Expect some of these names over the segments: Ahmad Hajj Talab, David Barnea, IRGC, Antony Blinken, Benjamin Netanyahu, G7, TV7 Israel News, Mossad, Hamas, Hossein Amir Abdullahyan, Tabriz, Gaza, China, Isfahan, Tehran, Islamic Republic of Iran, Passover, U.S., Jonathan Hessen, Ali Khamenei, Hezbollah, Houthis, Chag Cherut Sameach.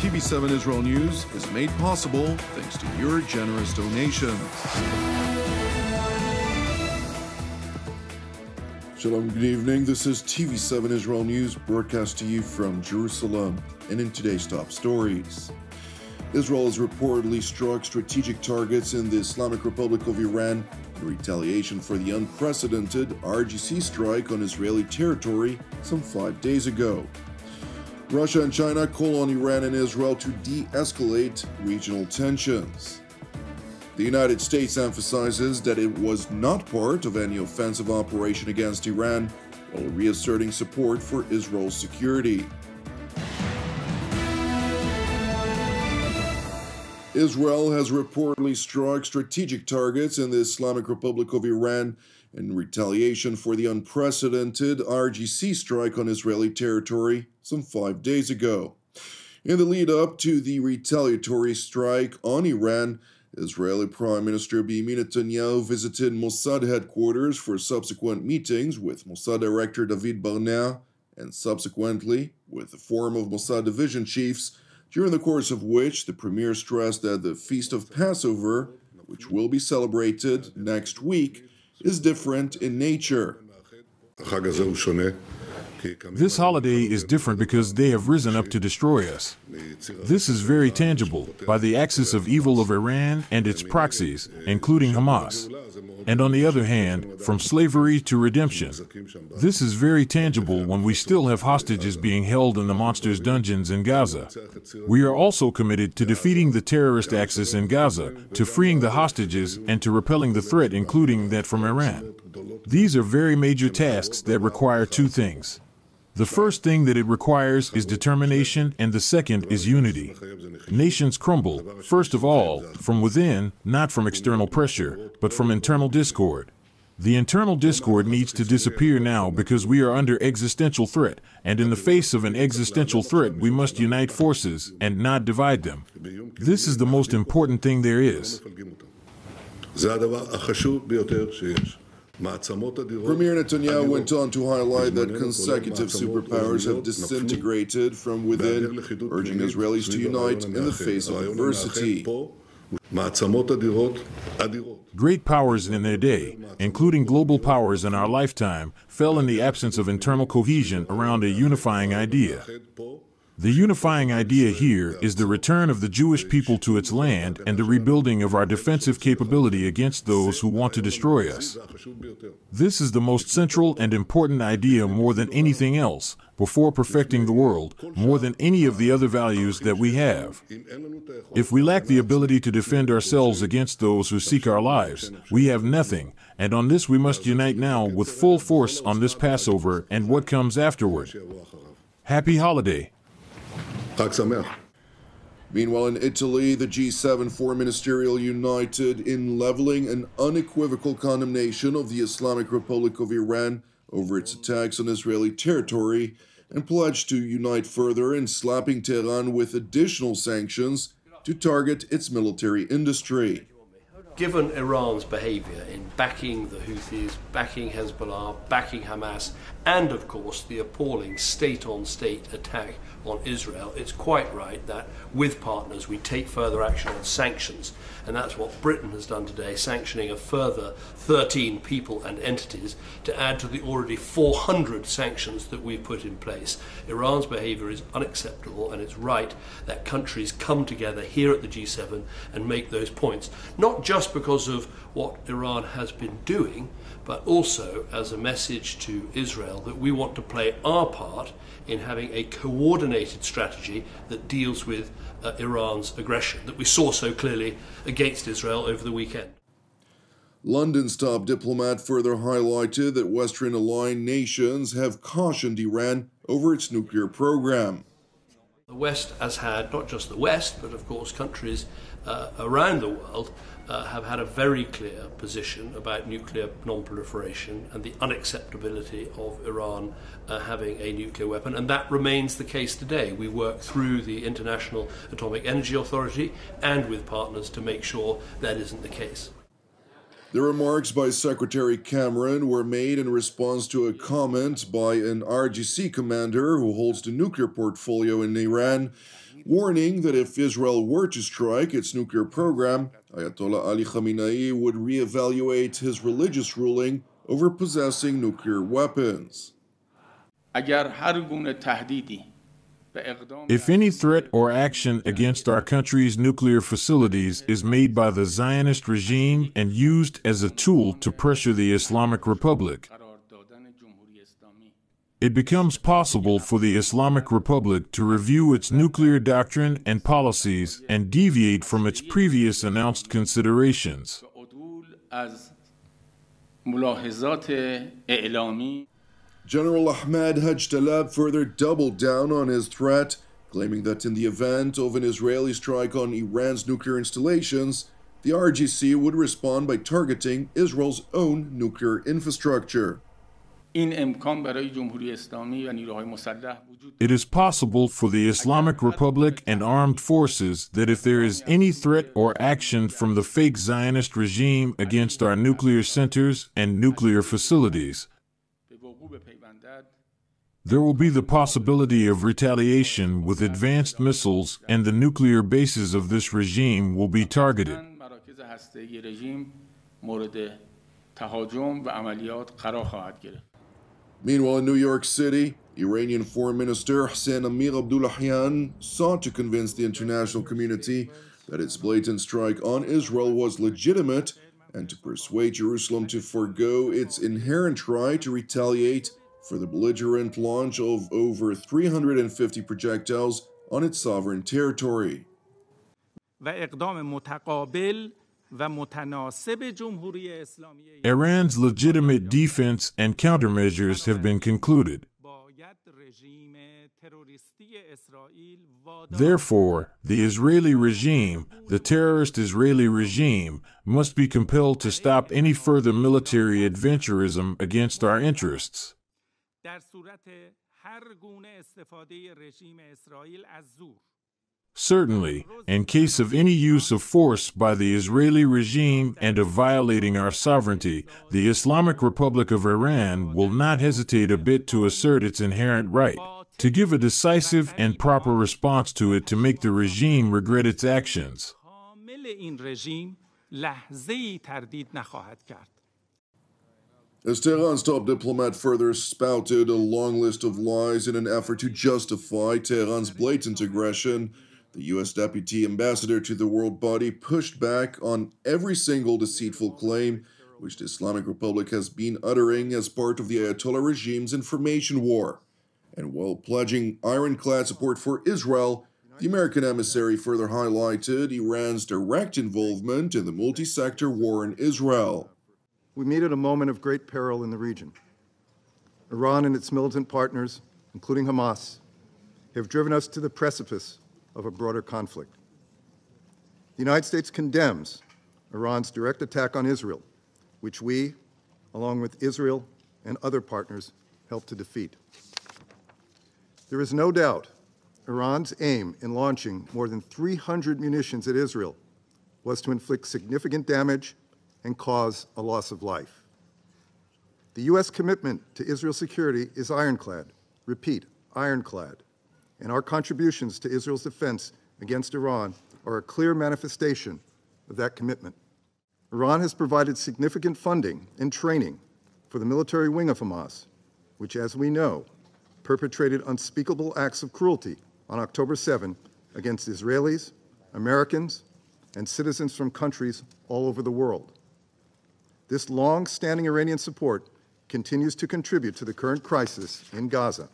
TV7 Israel News is made possible thanks to your generous donations. Shalom, good evening. This is TV7 Israel News, broadcast to you from Jerusalem. And in today's top stories, Israel has reportedly struck strategic targets in the Islamic Republic of Iran in retaliation for the unprecedented IRGC strike on Israeli territory some 5 days ago. Russia and China call on Iran and Israel to de-escalate regional tensions. The United States emphasizes that it was not part of any offensive operation against Iran, while reasserting support for Israel's security. Israel has reportedly struck strategic targets in the Islamic Republic of Iran in retaliation for the unprecedented IRGC strike on Israeli territory some 5 days ago. In the lead-up to the retaliatory strike on Iran, Israeli Prime Minister Benjamin Netanyahu visited Mossad headquarters for subsequent meetings with Mossad Director David Barnea and subsequently with the Forum of Mossad Division Chiefs, during the course of which the premier stressed that the Feast of Passover, which will be celebrated next week, is different in nature. This holiday is different because they have risen up to destroy us. This is very tangible by the axis of evil of Iran and its proxies, including Hamas, and on the other hand, from slavery to redemption. This is very tangible when we still have hostages being held in the monsters' dungeons in Gaza. We are also committed to defeating the terrorist axis in Gaza, to freeing the hostages, and to repelling the threat, including that from Iran. These are very major tasks that require two things. The first thing that it requires is determination, and the second is unity. Nations crumble, first of all, from within, not from external pressure, but from internal discord. The internal discord needs to disappear now because we are under existential threat, and in the face of an existential threat, we must unite forces and not divide them. This is the most important thing there is. Premier Netanyahu went on to highlight that consecutive superpowers have disintegrated from within, urging Israelis to unite in the face of adversity. Great powers in their day, including global powers in our lifetime, fell in the absence of internal cohesion around a unifying idea. The unifying idea here is the return of the Jewish people to its land and the rebuilding of our defensive capability against those who want to destroy us. This is the most central and important idea more than anything else, before perfecting the world, more than any of the other values that we have. If we lack the ability to defend ourselves against those who seek our lives, we have nothing, and on this we must unite now with full force on this Passover and what comes afterward. Happy holiday. Meanwhile, in Italy, the G7 foreign ministerial united in leveling an unequivocal condemnation of the Islamic Republic of Iran over its attacks on Israeli territory and pledged to unite further in slapping Tehran with additional sanctions to target its military industry. Given Iran's behavior in backing the Houthis, backing Hezbollah, backing Hamas, and of course the appalling state-on-state attack on Israel, it's quite right that with partners we take further action on sanctions. And that's what Britain has done today, sanctioning a further 13 people and entities to add to the already 400 sanctions that we've put in place. Iran's behavior is unacceptable, and it's right that countries come together here at the G7 and make those points. Not just because of what Iran has been doing, but also as a message to Israel that we want to play our part in having a coordinated strategy that deals with Iran's aggression that we saw so clearly against Israel over the weekend. London's top diplomat further highlighted that Western aligned nations have cautioned Iran over its nuclear program. The West has had, not just the West, but of course countries around the world have had a very clear position about nuclear non-proliferation and the unacceptability of Iran having a nuclear weapon, and that remains the case today. We work through the International Atomic Energy Authority and with partners to make sure that isn't the case. The remarks by Secretary Cameron were made in response to a comment by an IRGC commander who holds the nuclear portfolio in Iran, warning that if Israel were to strike its nuclear program, Ayatollah Ali Khamenei would reevaluate his religious ruling over possessing nuclear weapons. If any threat or action against our country's nuclear facilities is made by the Zionist regime and used as a tool to pressure the Islamic Republic, it becomes possible for the Islamic Republic to review its nuclear doctrine and policies and deviate from its previous announced considerations. General Ahmad Hajj Talab further doubled down on his threat, claiming that in the event of an Israeli strike on Iran's nuclear installations, the IRGC would respond by targeting Israel's own nuclear infrastructure. It is possible for the Islamic Republic and armed forces that if there is any threat or action from the fake Zionist regime against our nuclear centers and nuclear facilities, there will be the possibility of retaliation with advanced missiles, and the nuclear bases of this regime will be targeted. Meanwhile, in New York City, Iranian Foreign Minister Hossein Amir Abdullahyan sought to convince the international community that its blatant strike on Israel was legitimate and to persuade Jerusalem to forgo its inherent right to retaliate for the belligerent launch of over 350 projectiles on its sovereign territory. Iran's legitimate defense and countermeasures have been concluded. Therefore, the Israeli regime, the terrorist Israeli regime, must be compelled to stop any further military adventurism against our interests. Certainly, in case of any use of force by the Israeli regime and of violating our sovereignty, the Islamic Republic of Iran will not hesitate a bit to assert its inherent right, to give a decisive and proper response to it to make the regime regret its actions. As Tehran's top diplomat further spouted a long list of lies in an effort to justify Tehran's blatant aggression, the U.S. Deputy Ambassador to the World Body pushed back on every single deceitful claim which the Islamic Republic has been uttering as part of the Ayatollah regime's information war. And while pledging ironclad support for Israel, the American emissary further highlighted Iran's direct involvement in the multi-sector war in Israel. We meet at a moment of great peril in the region. Iran and its militant partners, including Hamas, have driven us to the precipice of a broader conflict. The United States condemns Iran's direct attack on Israel, which we, along with Israel and other partners, helped to defeat. There is no doubt Iran's aim in launching more than 300 munitions at Israel was to inflict significant damage and cause a loss of life. The U.S. commitment to Israel's security is ironclad, repeat, ironclad, and our contributions to Israel's defense against Iran are a clear manifestation of that commitment. Iran has provided significant funding and training for the military wing of Hamas, which, as we know, perpetrated unspeakable acts of cruelty on October 7 against Israelis, Americans, and citizens from countries all over the world. This long-standing Iranian support continues to contribute to the current crisis in Gaza.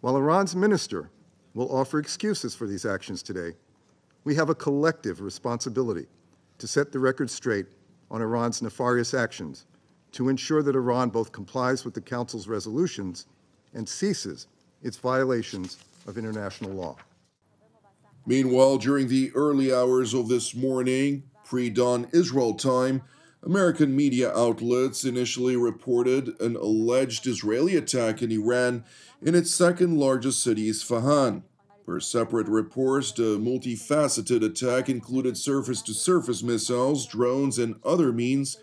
While Iran's minister will offer excuses for these actions today, we have a collective responsibility to set the record straight on Iran's nefarious actions to ensure that Iran both complies with the Council's resolutions and ceases its violations of international law. Meanwhile, during the early hours of this morning, pre-dawn Israel time, American media outlets initially reported an alleged Israeli attack in Iran in its second largest city, Isfahan. where separate reports the multifaceted attack included surface-to-surface missiles, drones, and other means.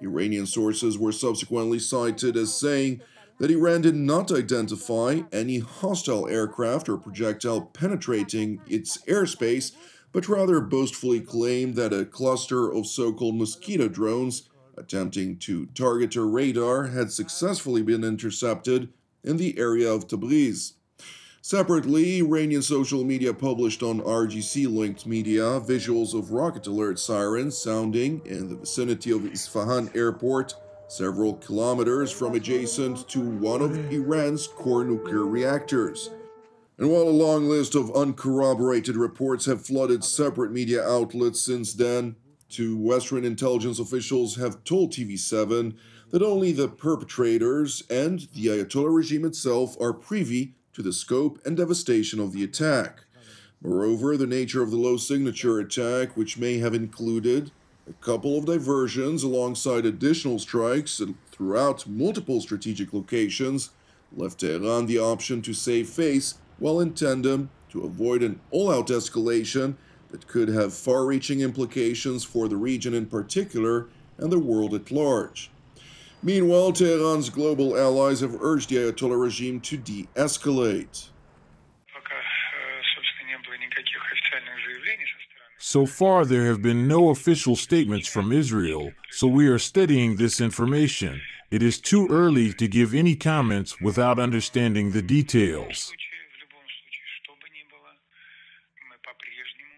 Iranian sources were subsequently cited as saying that Iran did not identify any hostile aircraft or projectile penetrating its airspace, but rather boastfully claimed that a cluster of so-called mosquito drones attempting to target her radar had successfully been intercepted in the area of Tabriz. Separately, Iranian social media published on IRGC-linked media visuals of rocket alert sirens sounding in the vicinity of Isfahan airport, several kilometers from adjacent to one of Iran's core nuclear reactors. And while a long list of uncorroborated reports have flooded separate media outlets since then, two Western intelligence officials have told TV7 that only the perpetrators and the Ayatollah regime itself are privy to the scope and devastation of the attack. Moreover, the nature of the low-signature attack, which may have included a couple of diversions alongside additional strikes throughout multiple strategic locations, left Tehran the option to save face while in tandem to avoid an all-out escalation that could have far-reaching implications for the region in particular and the world at large. Meanwhile, Tehran's global allies have urged the Ayatollah regime to de-escalate. So far, there have been no official statements from Israel, so we are studying this information. It is too early to give any comments without understanding the details.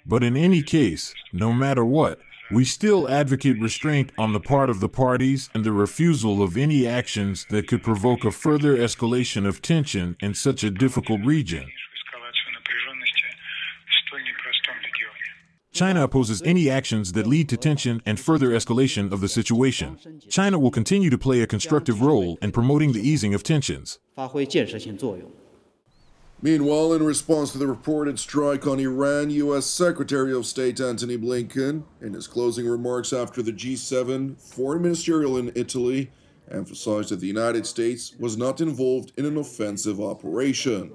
But in any case, no matter what, we still advocate restraint on the part of the parties and the refusal of any actions that could provoke a further escalation of tension in such a difficult region. China opposes any actions that lead to tension and further escalation of the situation. China will continue to play a constructive role in promoting the easing of tensions. Meanwhile, in response to the reported strike on Iran, U.S. Secretary of State Antony Blinken, in his closing remarks after the G7 foreign ministerial in Italy, emphasized that the United States was not involved in an offensive operation.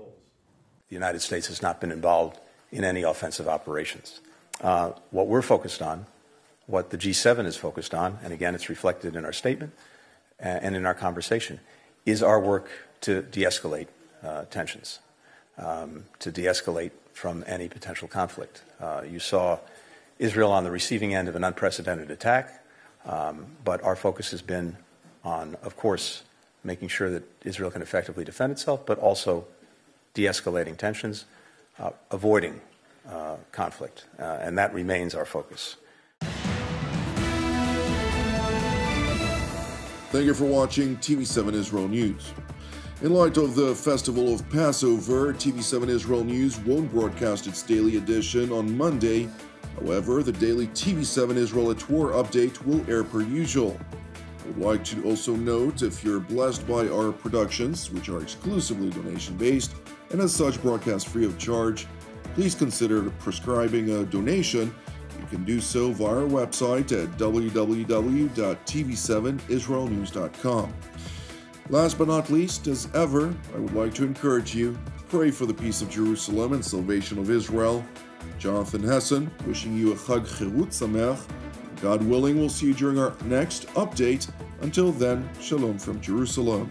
The United States has not been involved in any offensive operations. What we're focused on, what the G7 is focused on, and again, it's reflected in our statement and in our conversation, is our work to de-escalate tensions. To de-escalate from any potential conflict. You saw Israel on the receiving end of an unprecedented attack, but our focus has been on, of course, making sure that Israel can effectively defend itself, but also de-escalating tensions, avoiding conflict, and that remains our focus. Thank you for watching TV7 Israel News. In light of the festival of Passover, TV7 Israel News won't broadcast its daily edition on Monday. However, the daily TV7 Israel at War update will air per usual. I would like to also note, if you're blessed by our productions, which are exclusively donation-based and as such broadcast free of charge, please consider prescribing a donation. You can do so via our website at www.tv7israelnews.com. Last but not least, as ever, I would like to encourage you, pray for the peace of Jerusalem and salvation of Israel. Jonathan Hessen, wishing you a Chag Cherut Sameach. God willing, we'll see you during our next update. Until then, Shalom from Jerusalem.